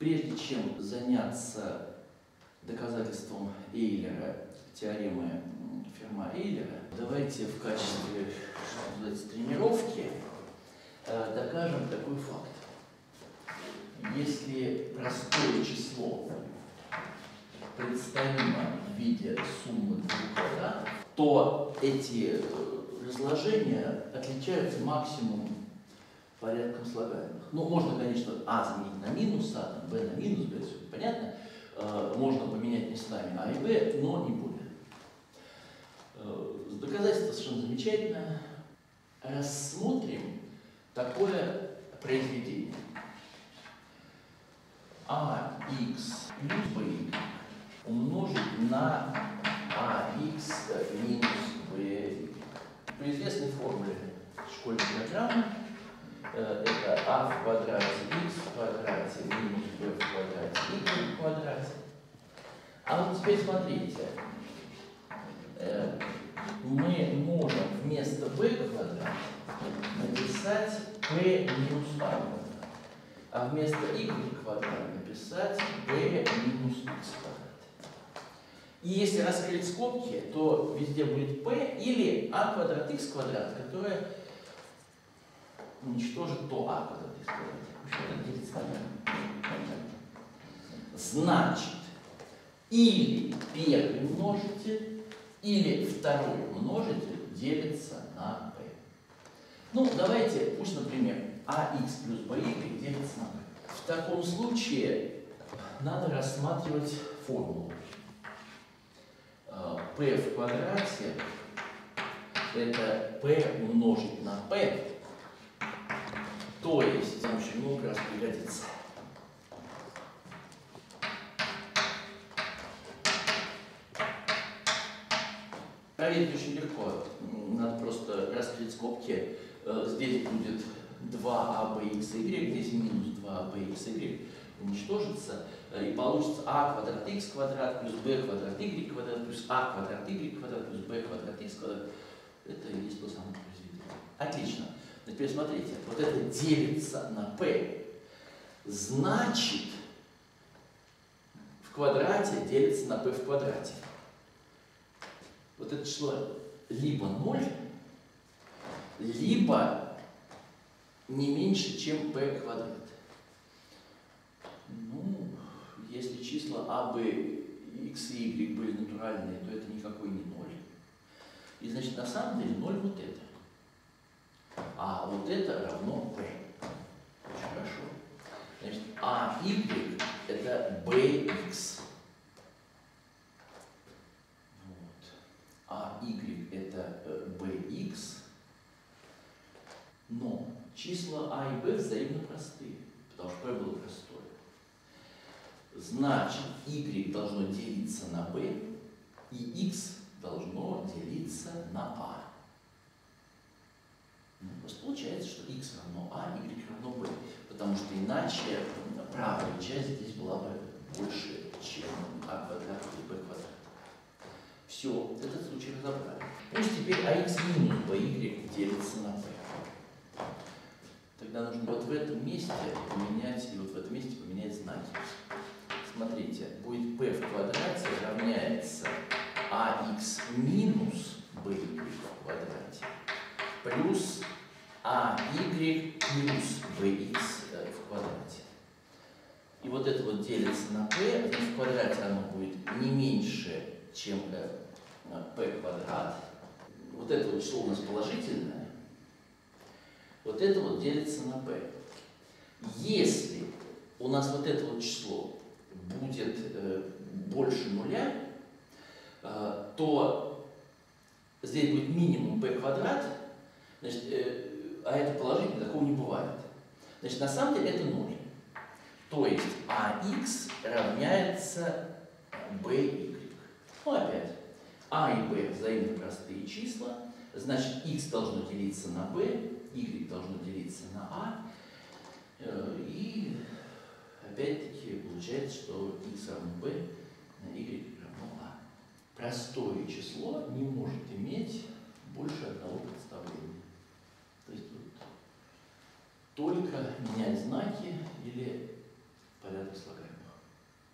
Прежде чем заняться доказательством Эйлера, теоремы Ферма-Эйлера, давайте в качестве тренировки докажем такой факт. Если простое число представимо в виде суммы двух квадратов, то эти разложения отличаются максимум порядком слагаемых. Ну, можно, конечно, А заменить на минус А, там, Б на минус Б, все понятно. Можно поменять местами А и Б, но не более. Доказательство совершенно замечательное. Рассмотрим такое произведение. Ах плюс Б умножить на Ах минус Б. По известной формуле школьной программы это А в квадрате x в квадрате минус b в квадрате y в квадрате. А вот теперь смотрите, мы можем вместо b квадрат написать p минус a квадрат, а вместо y квадрат написать b минус x квадрат. И если раскрыть скобки, то везде будет p или a квадрат x квадрат, которое уничтожит то А, когда ты сказал. Значит, или первый множитель, или второй множитель делится на b. Ну, давайте, пусть, например, Ах плюс by делится на b. В таком случае надо рассматривать формулу. P в квадрате – это p умножить на p. То есть, нам еще много раз пригодится. Проверить очень легко. Надо просто раскрыть скобки. Здесь будет 2abxy, здесь минус 2abxy уничтожится. И получится а квадрат x квадрат плюс b квадрат y квадрат плюс а квадрат y квадрат плюс b квадрат x квадрат. Это и есть то самое произведение. Отлично. Теперь смотрите, вот это делится на p, значит, в квадрате делится на p в квадрате. Вот это число либо 0, либо не меньше, чем p квадрат. Ну, если числа a, b, x и y были натуральные, то это никакой не 0. И значит, на самом деле 0 вот это. А вот это равно b. Очень хорошо. Значит, а y это bx. Вот. А y это bx. Но числа а и b взаимно простые, потому что p было простое. Значит, y должно делиться на b, и x должно делиться на а. Получается, что x равно а, y равно b, потому что иначе правая часть здесь была бы больше, чем а квадрат или b квадрат. Все, этот случай разобрали. Пусть теперь ax минус by делится на b. Тогда нужно вот в этом месте поменять, и вот в этом месте поменять знаки. Смотрите, будет p в квадрате равняется ax минус by в квадрате плюс AY плюс BX в квадрате. И вот это вот делится на P, значит, в квадрате оно будет не меньше, чем P квадрат. Вот это вот число у нас положительное. Вот это вот делится на P. Если у нас вот это вот число будет больше нуля, то здесь будет минимум P квадрат. Значит, а это положительное, такого не бывает. Значит, на самом деле это 0. То есть ax равняется by. Ну, опять, а и b взаимно простые числа. Значит, x должно делиться на b, y должно делиться на а. И опять-таки получается, что x равно b, на y равно а. Простое число не может иметь больше одного представления. То есть вот, только менять знаки или порядок. неслагаемых.